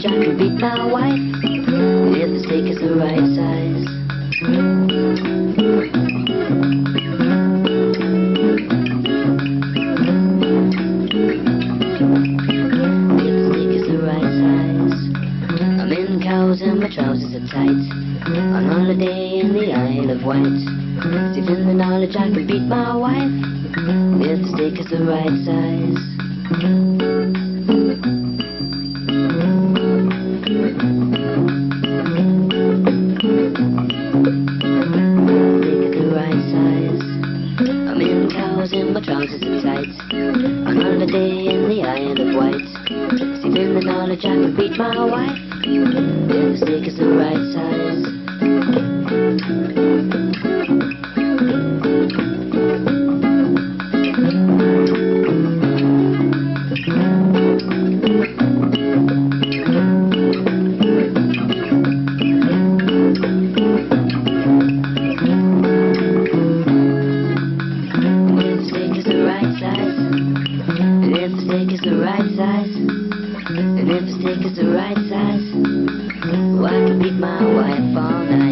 Jack will beat my wife if the steak is the right size. If the steak is the right size. I'm in cows and my trousers are tight. On holiday in the Isle of Wight. Steeped in the knowledge I can beat my wife if the steak is the right size. In my trousers and tights, on holiday in the Isle of Wight. Steeped in the knowledge I can beat my wife if the steak is the right size. And if the steak is the right size, well, I can beat my wife all night.